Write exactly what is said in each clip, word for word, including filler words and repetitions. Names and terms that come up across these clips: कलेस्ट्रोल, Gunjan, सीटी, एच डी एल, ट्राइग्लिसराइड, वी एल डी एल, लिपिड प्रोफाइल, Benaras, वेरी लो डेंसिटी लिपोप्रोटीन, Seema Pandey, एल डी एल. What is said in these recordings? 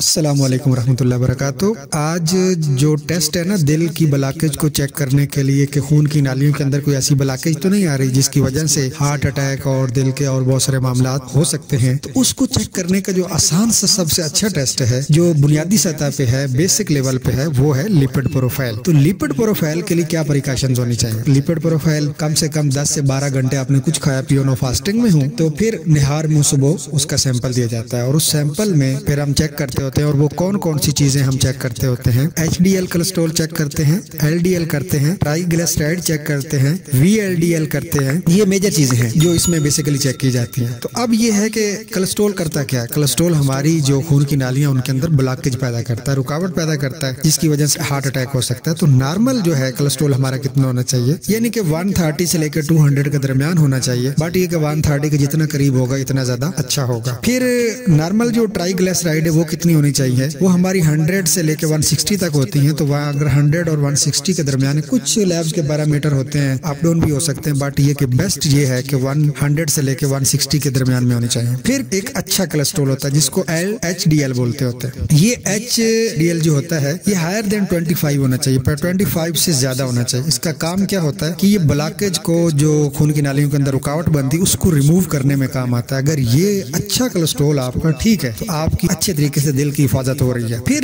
अस्सलामुअलैकुम रहमतुल्लाहि वबरकातुहू। आज जो टेस्ट है ना दिल की ब्लॉकेज को चेक करने के लिए कि खून की नालियों के अंदर कोई ऐसी ब्लॉकेज तो नहीं आ रही जिसकी वजह से हार्ट अटैक और दिल के और बहुत सारे मामला हो सकते हैं, तो उसको चेक करने का जो आसान सा सबसे अच्छा टेस्ट है जो बुनियादी सतह पे है, बेसिक लेवल पे है, वो है लिपिड प्रोफाइल। तो लिपिड प्रोफाइल के लिए क्या प्रिकॉशन होनी चाहिए? लिपिड प्रोफाइल कम से कम दस से बारह घंटे आपने कुछ खाया पियो ना फास्टिंग में हूँ तो फिर निहार मुँह सुबह उसका सैंपल दिया जाता है और उस सैंपल में फिर हम चेक करते होते हैं और वो कौन कौन सी चीजें हम चेक करते होते हैं। एच डी एल कलेस्ट्रोल check करते हैं, एल डी एल करते हैं, ट्राइग्लिसराइड चेक करते हैं, वी एल डी एल करते हैं। ये मेजर चीजें हैं जो इसमें बेसिकली चेक की जाती हैं। तो अब ये है कि कलेस्ट्रोल करता क्या है। कलेस्ट्रोल हमारी जो खून की नालियां उनके अंदर ब्लॉकेज पैदा करता है, रुकावट पैदा करता है, जिसकी वजह से हार्ट अटैक हो सकता है। तो नॉर्मल जो है कलेस्ट्रोल हमारा कितना होना चाहिए, यानी कि वन थर्टी से लेकर टू हंड्रेड के दरमियान होना चाहिए। बट ये वन थर्टी के जितना करीब होगा इतना ज्यादा अच्छा होगा। फिर नॉर्मल जो ट्राइग्लिसराइड है वो कितनी होनी चाहिए, वो हमारी हंड्रेड से लेकर एक सौ साठ तक होती हैं। तो वहाँ अगर हंड्रेड और एक सौ साठ के दरमियान कुछ लैब्स के पैरामीटर होते हैं, अप डाउन भी हो सकते हैं, बट ये कि बेस्ट ये है कि हंड्रेड से लेकर एक सौ साठ के दरमियान में होने चाहिए। फिर एक अच्छा कोलेस्ट्रॉल होता है जिसको एल एच डी एल बोलते होते हैं। ये एच डी एल जो होता है ये हायर देन पच्चीस होना चाहिए, पर पच्चीस से ज्यादा होना चाहिए। इसका काम क्या होता है कि ये ब्लॉकेज को जो खून की नालियों के अंदर रुकावट बनती है उसको रिमूव करने में काम आता है। अगर ये अच्छा कोलेस्ट्रॉल आपका ठीक है तो आपकी अच्छे तरीके से दिल की हिफाजत हो रही है। फिर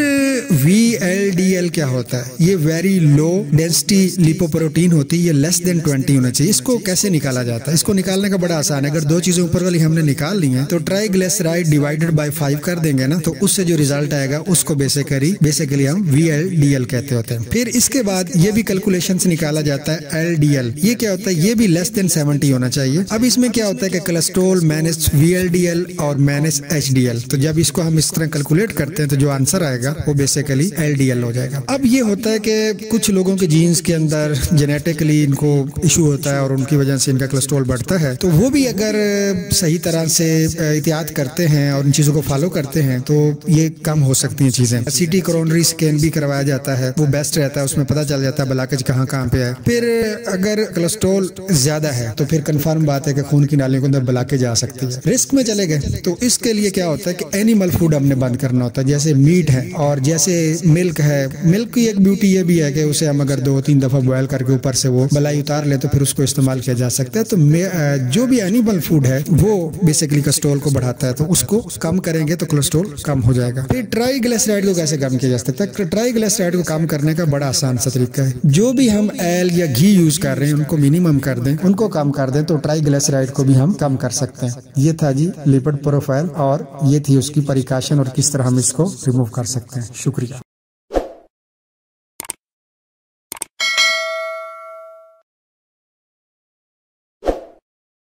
वी एल डी एल क्या होता है, ये वेरी लो डेंसिटी लिपोप्रोटीन होती है, ये लेस देन बीस होना चाहिए। इसको कैसे निकाला जाता है? इसको निकालने का बड़ा आसान है। अगर दो चीजें ऊपर वाली हमने निकाल ली हैं तो ट्राइग्लिसराइड डिवाइडेड बाय फाइव कर देंगे ना, तो उससे जो रिजल्ट आएगा उसको बेसिकली बेसिकली हम वी एल डी एल कहते होते हैं। फिर इसके बाद ये भी कैलकुलेशन से निकाला जाता है एल डी एल। ये क्या होता है? ये भी लेस देन सेवेंटी होना चाहिए। अब इसमें क्या होता है कि cholesterol minus वी एल डी एल और माइनस एच डी एल, तो जब इसको हम इस तरह कैलकुलेट करते हैं तो जो आंसर आएगा वो बेसिकली एल डी एल हो जाएगा। अब ये होता है कि कुछ लोगों के जीन्स के अंदर जेनेटिकली इनको इशू होता है और उनकी वजह से इनका कोलेस्ट्रॉल बढ़ता है, तो वो भी अगर सही तरह से एहतियात करते हैं और इन चीजों को फॉलो करते हैं तो ये कम हो सकती हैं चीजें। सीटी कोरोनरी स्कैन भी करवाया जाता है, वो बेस्ट रहता है, उसमें पता चल जाता है ब्लॉकेज कहाँ कहाँ पे है। फिर अगर कोलेस्ट्रॉल ज्यादा है तो फिर कन्फर्म बात है कि खून की नालियों के अंदर ब्लॉकेज आ सकती है। रिस्क में चले गए तो इसके लिए क्या होता है कि एनिमल फूड हमने बंद करना होता है, जैसे मीट है और जैसे मिल्क है। मिल्क की एक ब्यूटी ये भी है कि उसे हम अगर दो तीन दफा बॉयल करके ऊपर से वो मलाई उतार ले तो फिर उसको इस्तेमाल किया जा सकता है। तो जो भी एनिमल फूड है वो बेसिकली कोलेस्ट्रॉल को बढ़ाता है, तो उसको कम करेंगे तो कोलेस्ट्रॉल कम हो जाएगा। फिर ट्राइग्लिसराइड को कैसे कम किया जा सकता है? ट्राइग्लिसराइड को कम करने का बड़ा आसान सा तरीका है, जो भी हम ऑयल या घी यूज कर रहे हैं उनको मिनिमम कर दें, उनको कम कर दें, तो ट्राइग्लिसराइड को भी हम कम कर सकते हैं। ये था जी लिपिड प्रोफाइल और ये थी उसकी प्रिकॉशन और किस तरह हम इसको रिमूव कर सकते हैं। शुक्रिया।